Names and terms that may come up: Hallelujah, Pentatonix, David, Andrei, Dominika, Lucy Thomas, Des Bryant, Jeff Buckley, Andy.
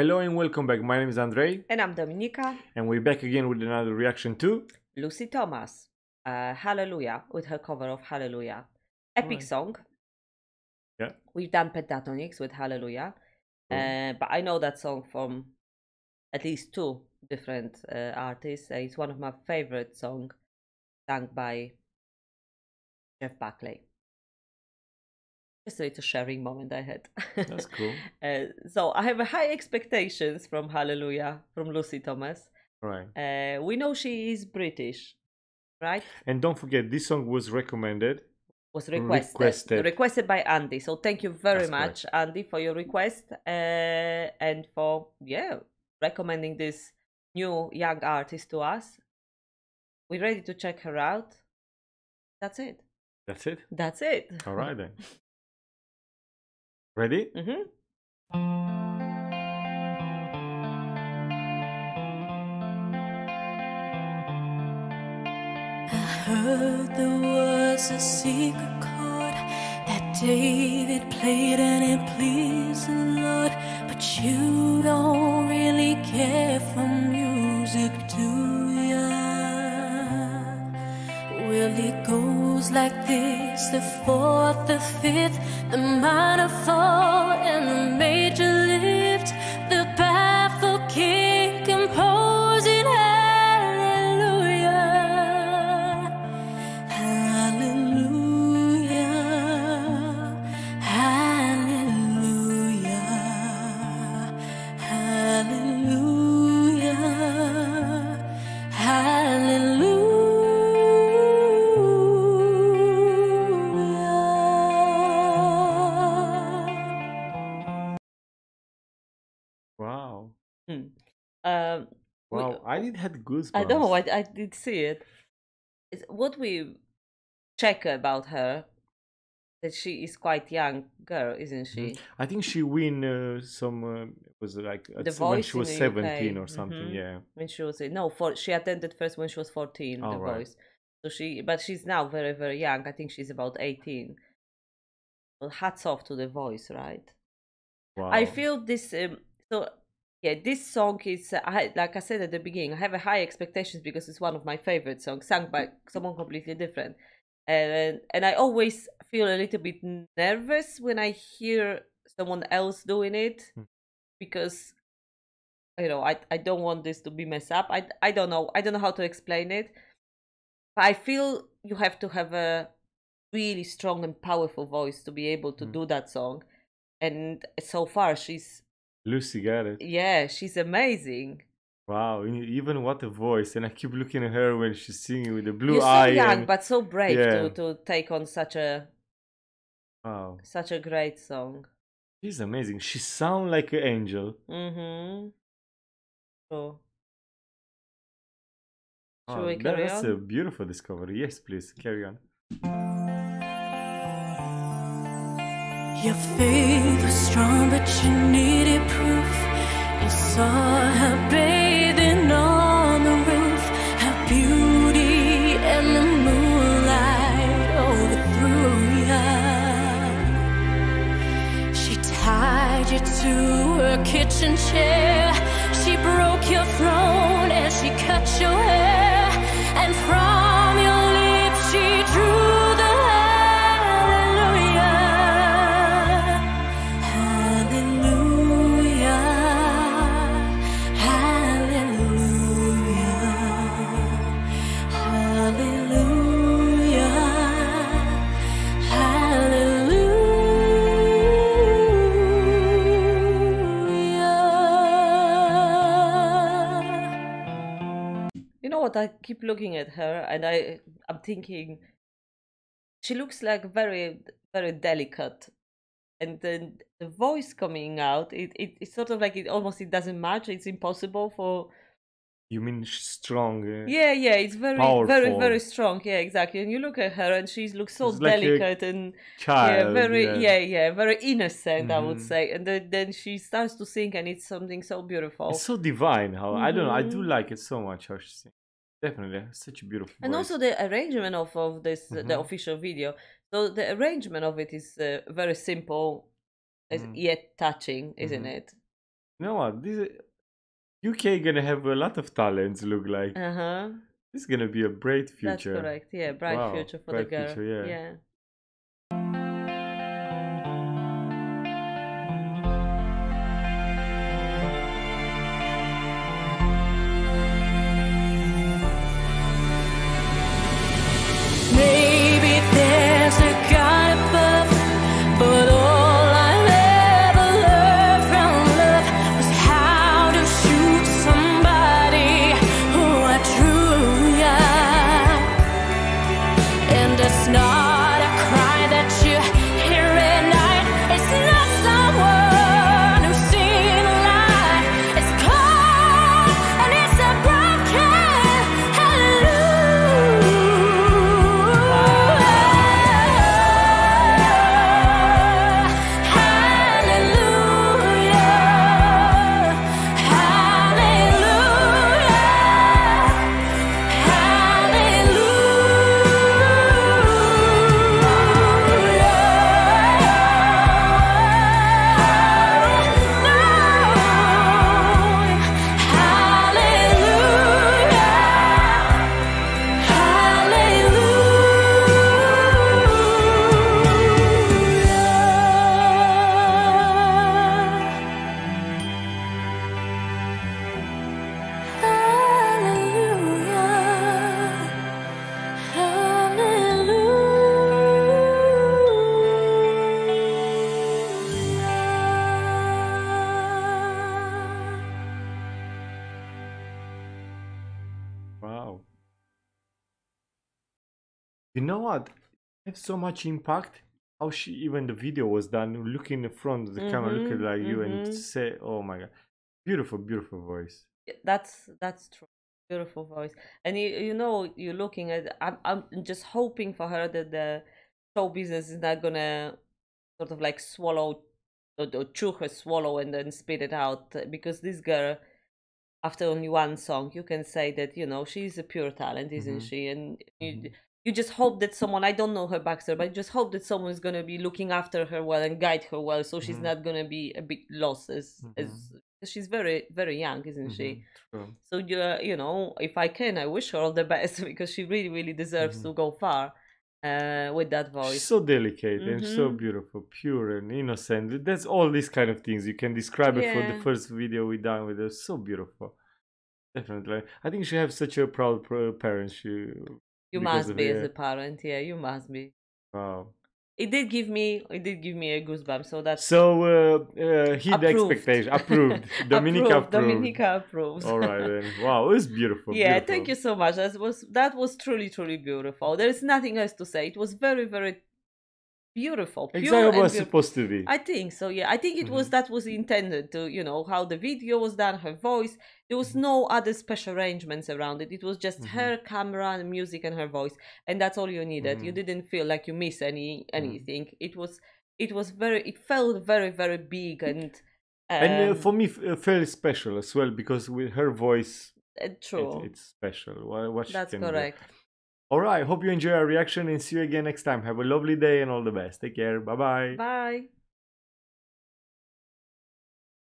Hello and welcome back. My name is Andrei. And I'm Dominika. And we're back again with another reaction to Lucy Thomas, Hallelujah, with her cover of Hallelujah. Epic song. Yeah. We've done Pentatonix with Hallelujah. But I know that song from at least two different artists. It's one of my favorite songs, sung by Jeff Buckley. So it's a sharing moment I had. That's cool. So I have high expectations from Hallelujah, from Lucy Thomas. Right. We know she is British, right? And don't forget, this song was requested by Andy. So thank you very much, Andy, for your request and for recommending this new young artist to us. We're ready to check her out. That's it. That's it. That's it. All right then. Ready? Mm-hmm. I heard there was a secret chord that David played and it pleased the Lord. But you don't really care for music, do ya? Well, it goes like this: the fourth, the fifth, the minor fall and the major lift, the baffled king composing hallelujah, hallelujah, hallelujah, hallelujah, hallelujah. Wow, I did have goosebumps. I know, I did see it. It's what we check about her, that she is quite young girl, isn't she? I think she win some was like when she was 17 or something. Yeah, when she was she attended first when she was 14. Oh, the Voice. So she's now very, very young. I think she's about 18. Well, hats off to the Voice, right? Wow. I feel this. Yeah, this song is, like I said at the beginning, I have a high expectations because it's one of my favorite songs, sung by someone completely different. And I always feel a little bit nervous when I hear someone else doing it, because, you know, I don't want this to be messed up. I don't know. I don't know how to explain it. But I feel you have to have a really strong and powerful voice to be able to do that song. And so far, she's... Lucy got it. Yeah, she's amazing. Wow, even what a voice. And I keep looking at her when she's singing with the blue eye. You're so young, but so brave to take on such a such a great song. She's amazing. She sounds like an angel. Sure. Should we carry on? That's a beautiful discovery. Yes, please, carry on. Your faith was strong, but you needed proof. You saw her bathing on the roof, her beauty and the moonlight overthrew you. She tied you to her kitchen chair, she broke your throne and she cut your hair, and from your lips she drew. I keep looking at her and I'm thinking she looks like very, very delicate, and then the voice coming out, it's sort of like it doesn't match. It's impossible for... You mean strong? Yeah, it's very powerful. Very, very strong. Yeah, exactly. And you look at her and she looks so delicate, like and child, very innocent, I would say. And then she starts to sing and it's something so beautiful. It's so divine. How I don't know, I do like it so much how she sings. Definitely, such a beautiful voice. And also the arrangement of this, the official video. So the arrangement of it is very simple, yet touching, isn't it? You know what? This UK gonna have a lot of talents. Look like. Uh huh. This is gonna be a bright future. That's correct. Yeah, bright future for the girl. Future, yeah. Yeah. So much impact how she even the video was done looking in front of the camera looking like you and say oh my god, beautiful voice. That's true, beautiful voice. And you know, you're looking at I'm just hoping for her that the show business is not gonna sort of like swallow or chew her swallow and then spit it out, because this girl after only one song you can say that, you know, she's a pure talent, isn't she? And you just hope that someone, I don't know her backstory, but I just hope that someone is going to be looking after her well and guide her well, so she's not going to be a bit lost as she's very, very young, isn't she? True. So, you know, if I can, I wish her all the best, because she really, really deserves to go far with that voice. She's so delicate and so beautiful, pure and innocent. That's all these kind of things. You can describe it for the first video we done with her. So beautiful. Definitely. I think she has such a proud parents. You must be as a parent, yeah. You must be. Wow. It did give me a goosebump. So that's hit the expectation. Approved. Dominika approved. Dominika approves. All right then. Wow, it was beautiful. Yeah, beautiful. Thank you so much. That was truly beautiful. There is nothing else to say. It was very beautiful. Pure exactly what it's supposed to be. I think so. Yeah, I think it was that was intended to, you know, how the video was done, her voice. There was no other special arrangements around it. It was just her camera and music and her voice, and that's all you needed. You didn't feel like you missed anything. It was very. It felt very big and for me fairly special as well, because with her voice, true, it's special. What that's correct. Do. All right, hope you enjoy our reaction and see you again next time. Have a lovely day and all the best. Take care. Bye-bye. Bye.